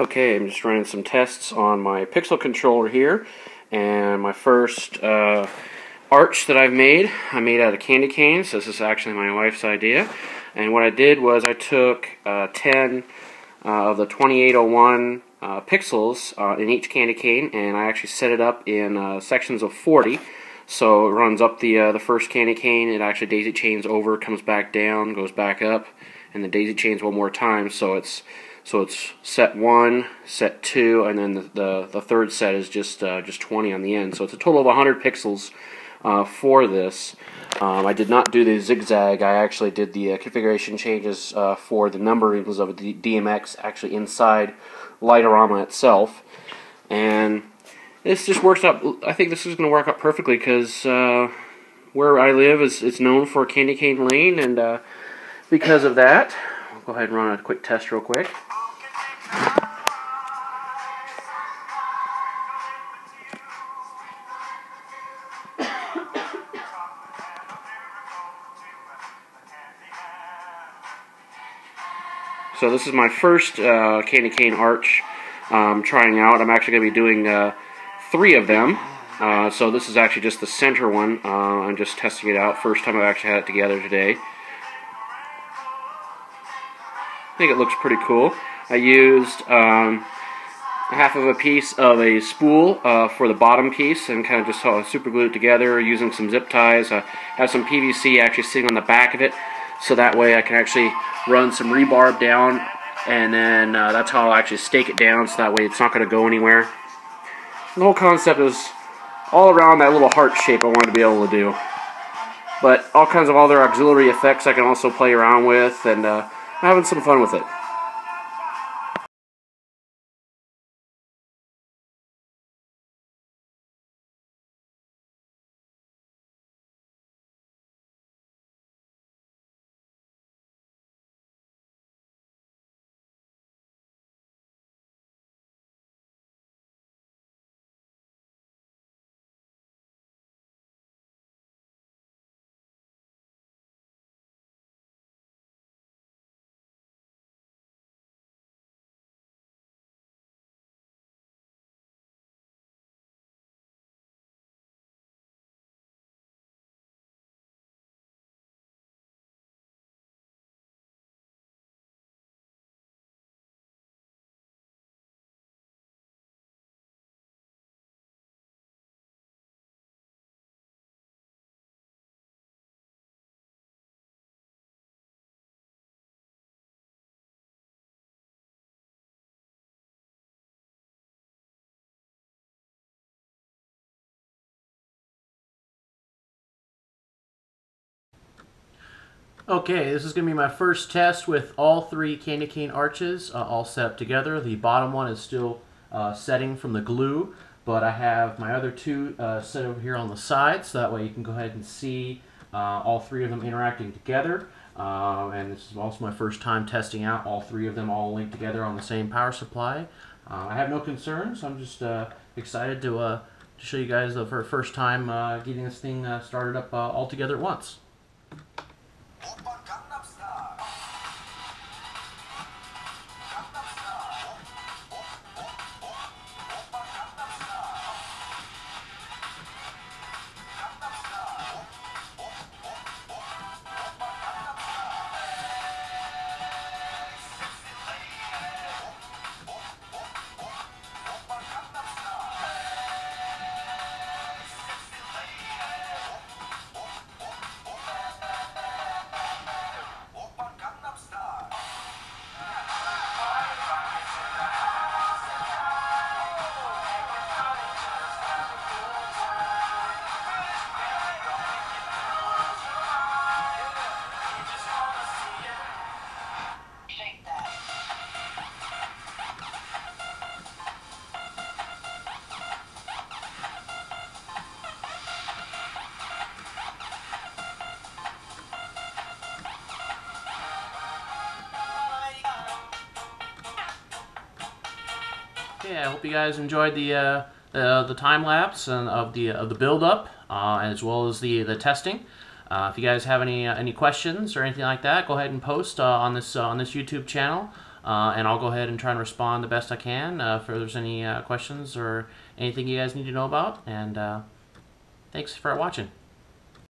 Okay, I'm just running some tests on my pixel controller here, and my first arch that I've made, I made out of candy canes. So this is actually my wife's idea, and what I did was I took 10 of the 2801 pixels in each candy cane, and I actually set it up in sections of 40. So it runs up the first candy cane, it actually daisy chains over, comes back down, goes back up, and then daisy chains one more time. So it's set 1, set 2, and then the third set is just 20 on the end. So it's a total of 100 pixels for this. I did not do the zigzag. I actually did the configuration changes for the numberings of the DMX actually inside Lightorama itself. And this just works out. I think this is going to work out perfectly because where I live is known for Candy Cane Lane, and because of that, I'll go ahead and run a quick test real quick. So this is my first candy cane arch trying out. I'm actually going to be doing 3 of them. So this is actually just the center one. I'm just testing it out. First time I've actually had it together today. I think it looks pretty cool. I used half of a piece of a spool for the bottom piece and kind of just super glued it together using some zip ties. I have some PVC actually sitting on the back of it, so that way I can actually run some rebarb down, and then that's how I'll actually stake it down, so that way it's not going to go anywhere. The whole concept is all around that little heart shape I wanted to be able to do. But all kinds of other auxiliary effects I can also play around with, and I'm having some fun with it. Okay, this is going to be my first test with all 3 candy cane arches all set up together. The bottom one is still setting from the glue, but I have my other 2 set over here on the side, so that way you can go ahead and see all 3 of them interacting together. And this is also my first time testing out all 3 of them all linked together on the same power supply. I have no concerns. I'm just excited to show you guys the first time getting this thing started up all together at once. Yeah, I hope you guys enjoyed the time lapse and of the build up as well as the testing. If you guys have any questions or anything like that, go ahead and post on this YouTube channel. and I'll go ahead and try and respond the best I can if there's any questions or anything you guys need to know about, and thanks for watching.